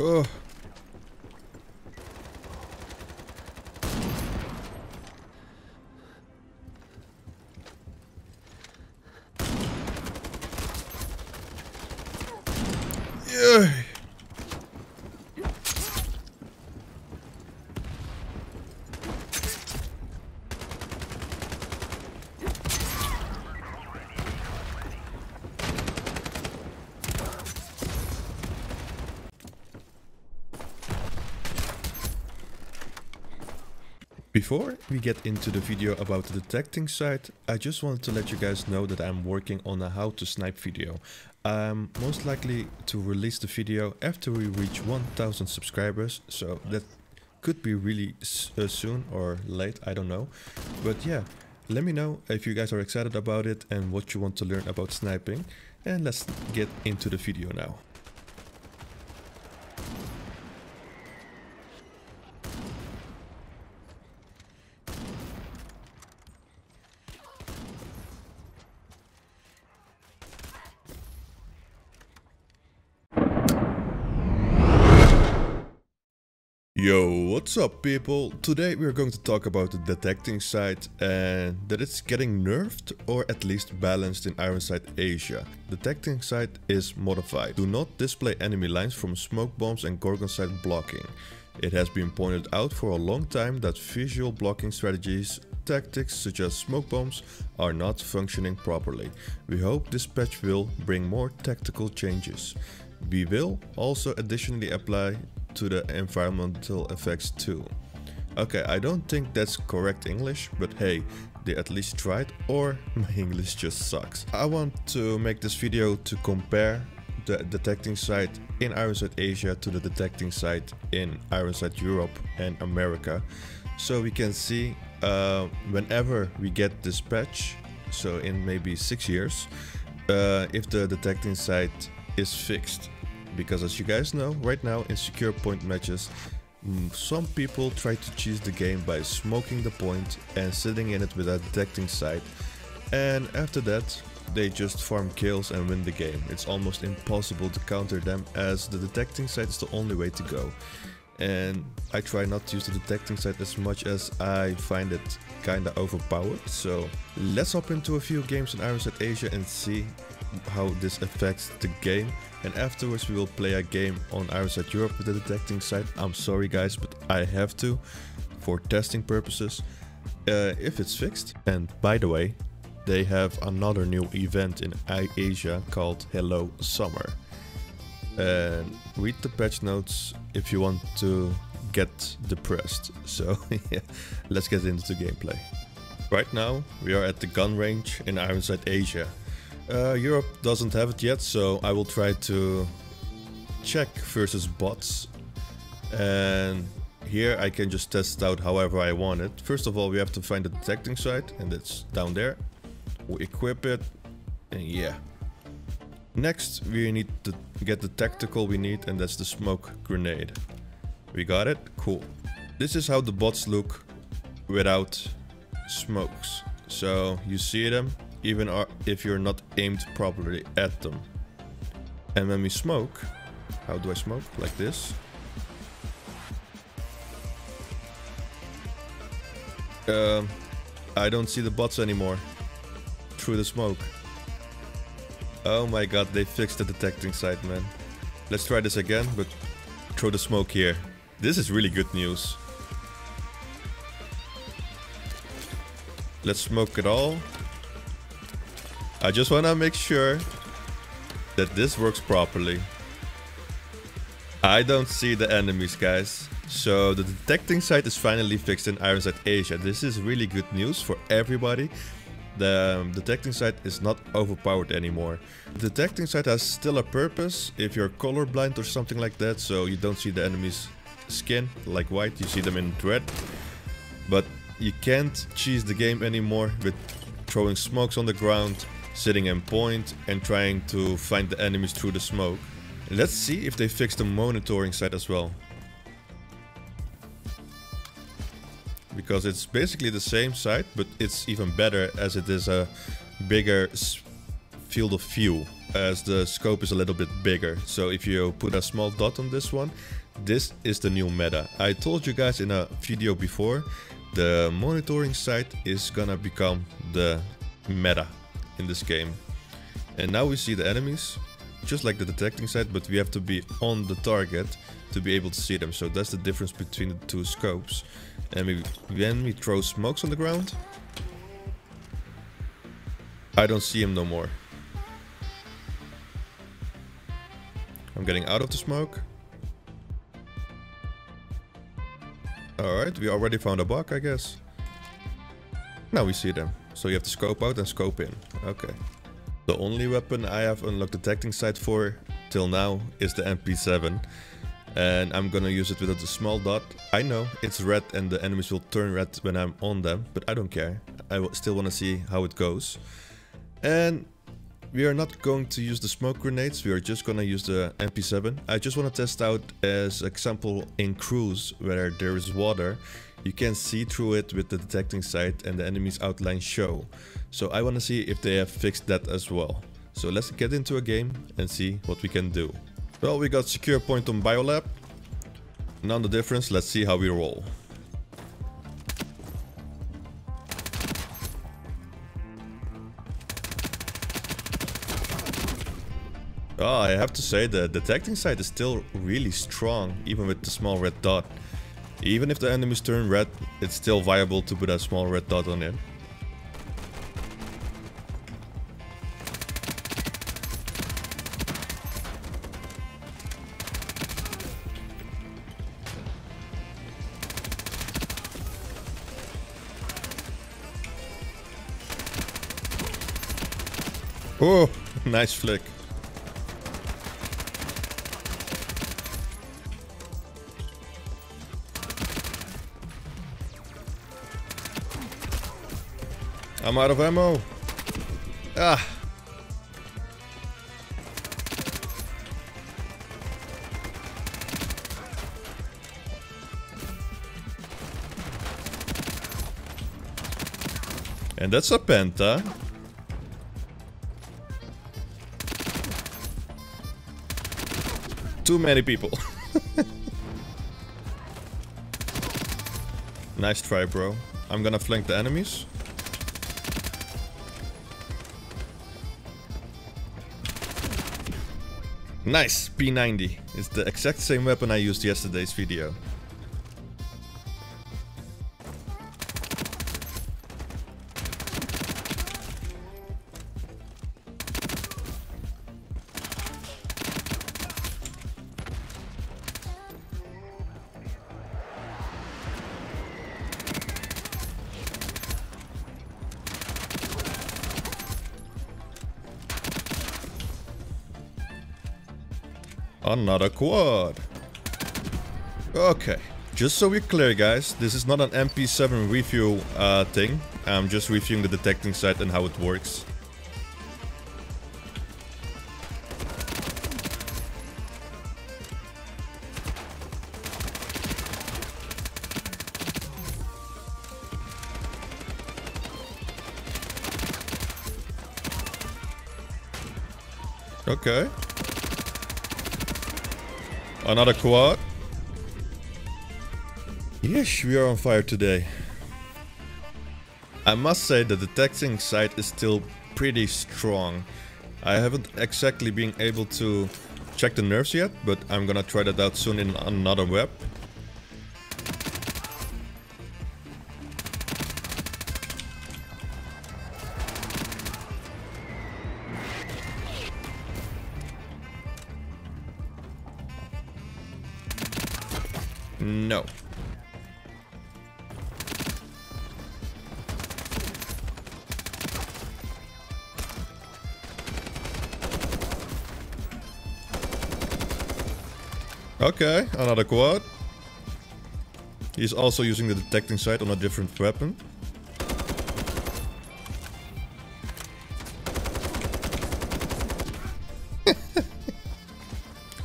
Oh. Yeah. Before we get into the video about the detecting sight, I just wanted to let you guys know that I'm working on a how to snipe video. I'm most likely to release the video after we reach 1000 subscribers, so that could be really soon or late, I don't know. But yeah, let me know if you guys are excited about it and what you want to learn about sniping. And let's get into the video now. Yo, what's up people? Today we are going to talk about the detecting sight and that it's getting nerfed or at least balanced in Ironsight Asia. Detecting sight is modified. Do not display enemy lines from smoke bombs and Gorgon sight blocking. It has been pointed out for a long time that visual blocking strategies, tactics such as smoke bombs, are not functioning properly. We hope this patch will bring more tactical changes. We will also additionally apply to the environmental effects too. Okay, I don't think that's correct English, but hey, they at least tried, or my English just sucks. I want to make this video to compare the detecting sight in Ironsight Asia to the detecting sight in Ironsight Europe and America, so we can see whenever we get this patch, so in maybe 6 years, if the detecting sight is fixed. Because as you guys know, right now in secure point matches, some people try to cheese the game by smoking the point and sitting in it without detecting sight. And after that, they just farm kills and win the game. It's almost impossible to counter them as the detecting sight is the only way to go. And I try not to use the detecting sight as much as I find it kinda overpowered. So let's hop into a few games in Ironsight Asia and see how this affects the game, and afterwards we will play a game on Ironsight Europe with the detecting sight. I'm sorry guys, but I have to, for testing purposes, if it's fixed. And by the way, they have another new event in Asia called Hello Summer. And read the patch notes if you want to get depressed. So yeah, let's get into the gameplay. Right now we are at the gun range in Ironsight Asia. Europe doesn't have it yet, so I will try to check versus bots, and here I can just test out however I want it. First of all, we have to find the detecting sight, and it's down there. We equip it, and yeah. Next we need to get the tactical we need, and that's the smoke grenade. We got it, cool. This is how the bots look without smokes. So you see them, even if you're not aimed properly at them. And when we smoke, how do I smoke? Like this. I don't see the bots anymore through the smoke. Oh my god, they fixed the detecting sight, man. Let's try this again, but throw the smoke here. This is really good news. Let's smoke it all. I just want to make sure that this works properly. I don't see the enemies, guys. So the detecting sight is finally fixed in Ironsight Asia. This is really good news for everybody. The detecting sight is not overpowered anymore. The detecting sight has still a purpose if you're colorblind or something like that, so you don't see the enemy's skin, like white, you see them in red. But you can't cheese the game anymore with throwing smokes on the ground, sitting in point and trying to find the enemies through the smoke. Let's see if they fix the monitoring sight as well, because it's basically the same sight, but it's even better as it is a bigger field of view, as the scope is a little bit bigger. So if you put a small dot on this one, this is the new meta. I told you guys in a video before, the monitoring sight is gonna become the meta in this game. And now we see the enemies, just like the detecting sight, but we have to be on the target to be able to see them. So that's the difference between the two scopes. And when we throw smokes on the ground, I don't see him no more. I'm getting out of the smoke. Alright, we already found a bug, I guess. Now we see them. So you have to scope out and scope in. Okay. The only weapon I have unlocked detecting sight for till now is the MP7. And I'm gonna use it without a small dot. I know, it's red and the enemies will turn red when I'm on them, but I don't care. I still wanna see how it goes. And we are not going to use the smoke grenades, we are just gonna use the MP7. I just wanna test out, as example, in Cruise, where there is water, you can see through it with the detecting sight and the enemy's outline show. So I wanna see if they have fixed that as well. So let's get into a game and see what we can do. Well, we got Secure Point on Biolab. None the difference, let's see how we roll. Oh, I have to say the detecting sight is still really strong, even with the small red dot. Even if the enemies turn red, it's still viable to put a small red dot on it. Oh, nice flick. I'm out of ammo. Ah. And that's a penta. Too many people. Nice try, bro. I'm gonna flank the enemies. Nice! P90. It's the exact same weapon I used yesterday's video. Another quad. Okay, just so we're clear guys, this is not an MP7 review thing. I'm just reviewing the detecting sight and how it works. Okay. Another quad. Yes, we are on fire today. I must say the detecting sight is still pretty strong. I haven't exactly been able to check the nerves yet, but I'm gonna try that out soon in another web. No. Okay, another quad. He's also using the detecting sight on a different weapon.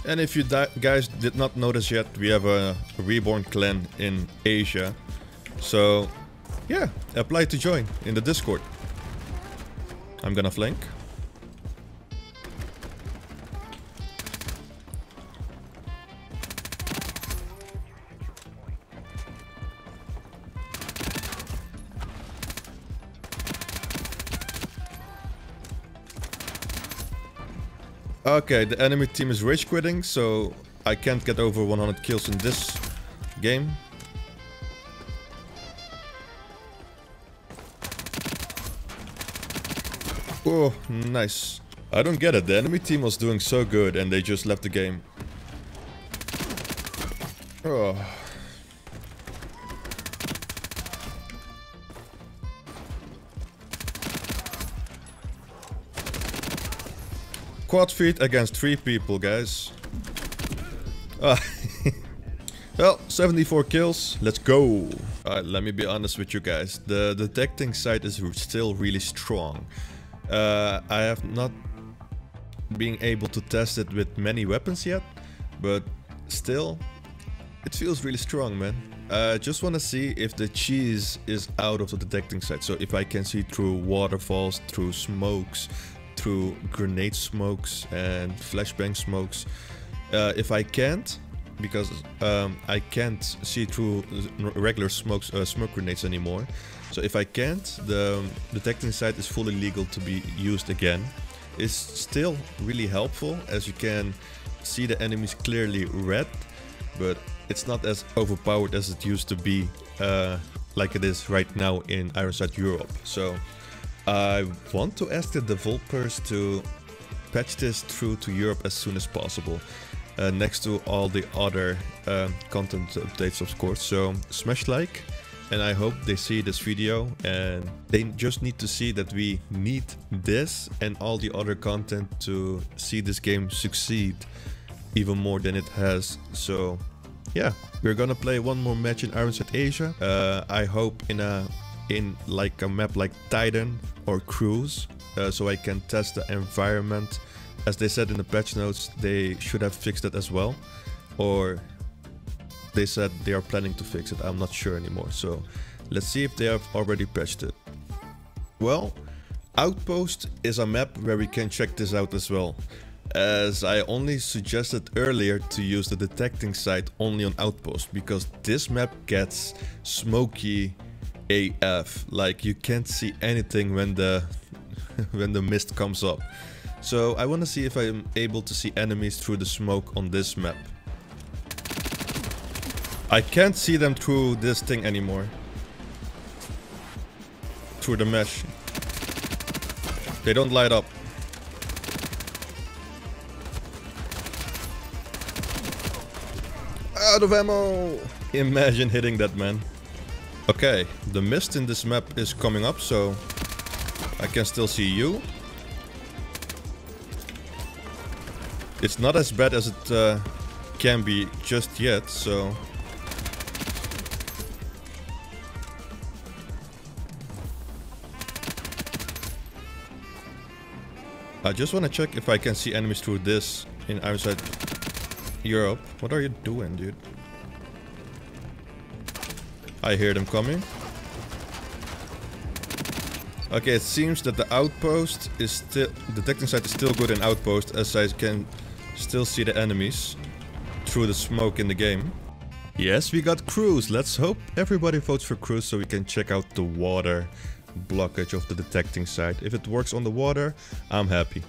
And if you guys did not notice yet, we have a reborn clan in Asia. So yeah, apply to join in the Discord. I'm gonna flank. Okay, the enemy team is rage quitting, so I can't get over 100 kills in this game. Oh, nice. I don't get it. The enemy team was doing so good and they just left the game. Oh. Quad feet against 3 people, guys. Ah. Well, 74 kills. Let's go. Alright, let me be honest with you guys. The detecting sight is still really strong. I have not been able to test it with many weapons yet, but still, it feels really strong, man. I just want to see if the cheese is out of the detecting sight. So if I can see through waterfalls, through smokes, through grenade smokes and flashbang smokes. If I can't, because I can't see through regular smoke grenades anymore. So if I can't, the detecting sight is fully legal to be used again. It's still really helpful, as you can see the enemies clearly red, but it's not as overpowered as it used to be, like it is right now in Ironsight Europe. So I want to ask the developers to patch this through to Europe as soon as possible, next to all the other content updates, of course. So smash like, and I hope they see this video, and they just need to see that we need this and all the other content to see this game succeed even more than it has. So yeah, we're gonna play one more match in Ironsight Asia. I hope in like a map like Titan or Cruise, so I can test the environment. As they said in the patch notes, they should have fixed it as well, or they said they are planning to fix it. I'm not sure anymore, so let's see if they have already patched it. Well, Outpost is a map where we can check this out as well, as I only suggested earlier to use the detecting sight only on Outpost, because this map gets smoky AF. Like, you can't see anything when the when the mist comes up. So I want to see if I'm able to see enemies through the smoke on this map. I can't see them through this thing anymore, through the mesh. They don't light up. Out of ammo! Imagine hitting that, man. Okay, the mist in this map is coming up, so I can still see you. It's not as bad as it can be just yet, so... I just want to check if I can see enemies through this in Ironsight Europe. What are you doing, dude? I hear them coming. Okay, it seems that the outpost is still... detecting sight is still good in Outpost, as I can still see the enemies through the smoke in the game. Yes, we got Cruise. Let's hope everybody votes for Cruise so we can check out the water blockage of the detecting sight. If it works on the water, I'm happy.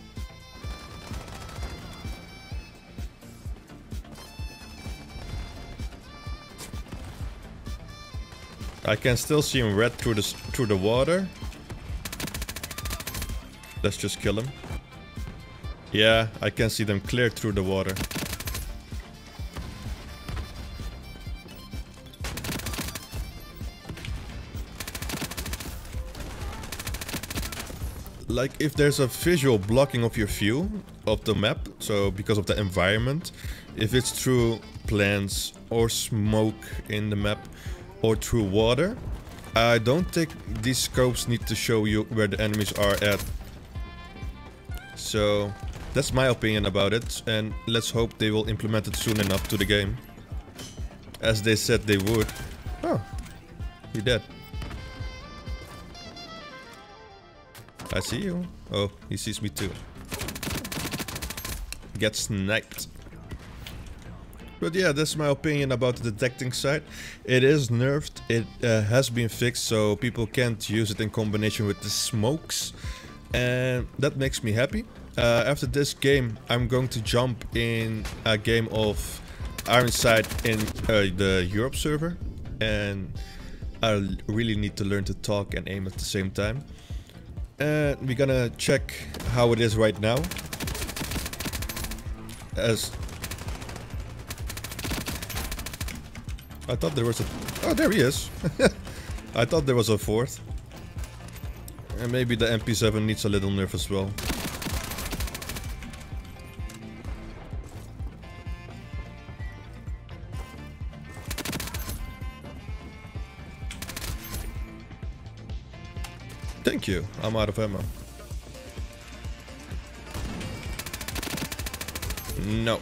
I can still see him red through the water. Let's just kill him. Yeah, I can see them clear through the water. Like, if there's a visual blocking of your view of the map, so because of the environment, if it's through plants or smoke in the map, or through water, I don't think these scopes need to show you where the enemies are at. So that's my opinion about it, and let's hope they will implement it soon enough to the game, as they said they would. Oh, you're dead. I see you. Oh, he sees me too. Get sniped. But yeah, that's my opinion about the detecting sight. It is nerfed, it has been fixed, so people can't use it in combination with the smokes. And that makes me happy. After this game, I'm going to jump in a game of Ironsight in the Europe server, and I really need to learn to talk and aim at the same time. And we're gonna check how it is right now. As I thought there was a... Oh, there he is. I thought there was a fourth. And maybe the MP7 needs a little nerf as well. Thank you. I'm out of ammo. No.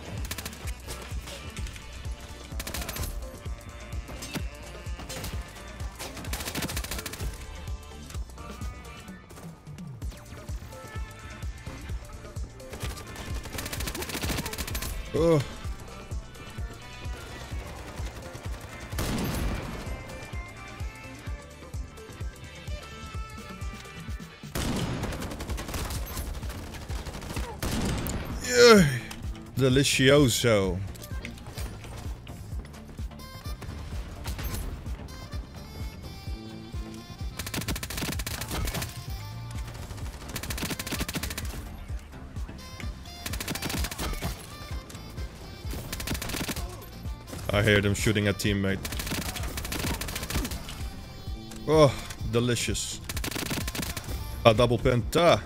Oh. Yeah. Delicioso. I hear them shooting a teammate. Oh, delicious. A double penta.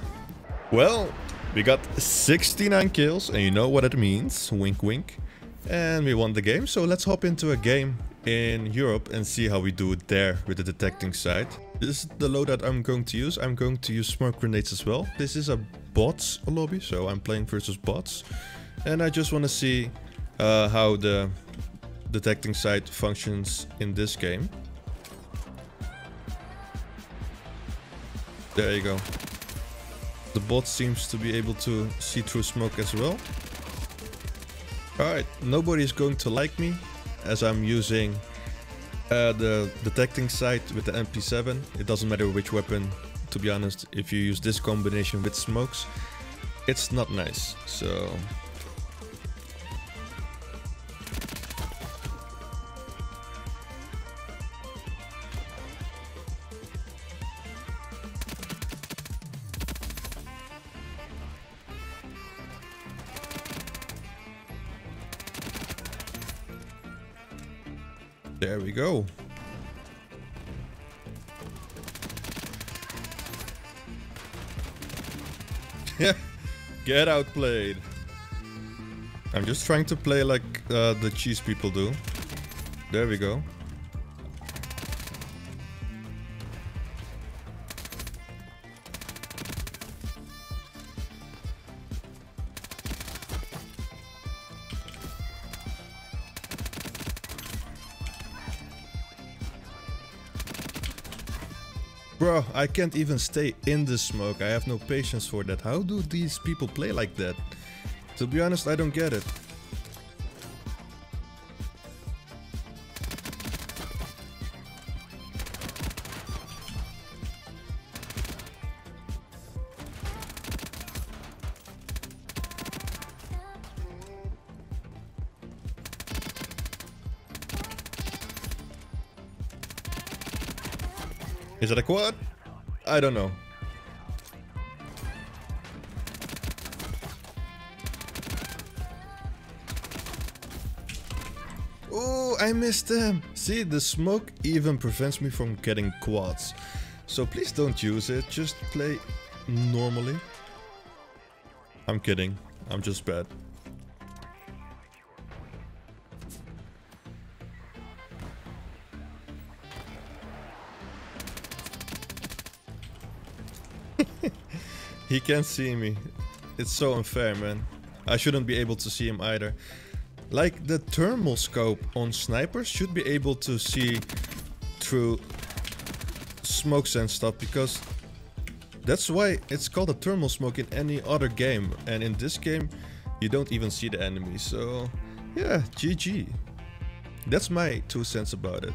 Well, we got 69 kills, and you know what it means. Wink, wink. And we won the game, so let's hop into a game in Europe and see how we do it there with the detecting sight. This is the loadout I'm going to use. I'm going to use smoke grenades as well. This is a bots lobby, so I'm playing versus bots. And I just want to see how the detecting sight functions in this game. There you go. The bot seems to be able to see through smoke as well. Alright, nobody's going to like me as I'm using the detecting sight with the MP7. It doesn't matter which weapon, to be honest. If you use this combination with smokes, it's not nice. So there we go. Get outplayed. I'm just trying to play like the cheese people do. There we go. Bro, I can't even stay in the smoke. I have no patience for that. How do these people play like that? To be honest, I don't get it. Is it a quad? I don't know. Oh, I missed them. See, the smoke even prevents me from getting quads. So please don't use it. Just play normally. I'm kidding. I'm just bad. He can't see me. It's so unfair, man. I shouldn't be able to see him either. Like, the thermal scope on snipers should be able to see through smokes and stuff, because that's why it's called a thermal smoke in any other game. And in this game, you don't even see the enemy. So yeah, GG. That's my 2 cents about it.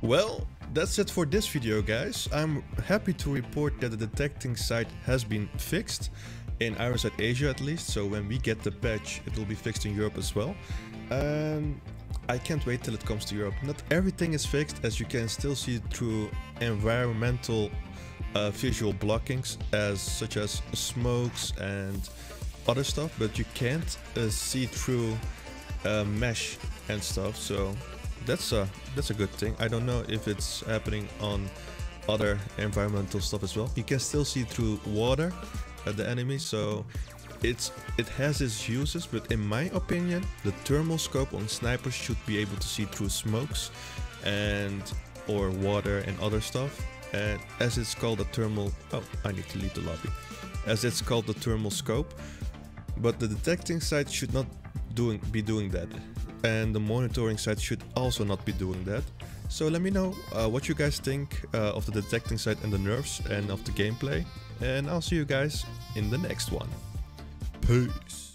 Well, that's it for this video, guys. I'm happy to report that the detecting sight has been fixed. in Ironsight Asia at least, so when we get the patch it will be fixed in Europe as well. I can't wait till it comes to Europe. Not everything is fixed, as you can still see through environmental visual blockings, such as smokes and other stuff, but you can't see through mesh and stuff, so that's a good thing. I don't know if it's happening on other environmental stuff as well. You can still see through water at the enemy, so it has its uses, but in my opinion the thermal scope on snipers should be able to see through smokes and or water and other stuff, and as it's called a thermal, oh, I need to leave the lobby, as it's called the thermal scope. But the detecting sight should not be doing that, and the monitoring sight should also not be doing that. So let me know what you guys think of the detecting sight and the nerfs and of the gameplay, and I'll see you guys in the next one. Peace.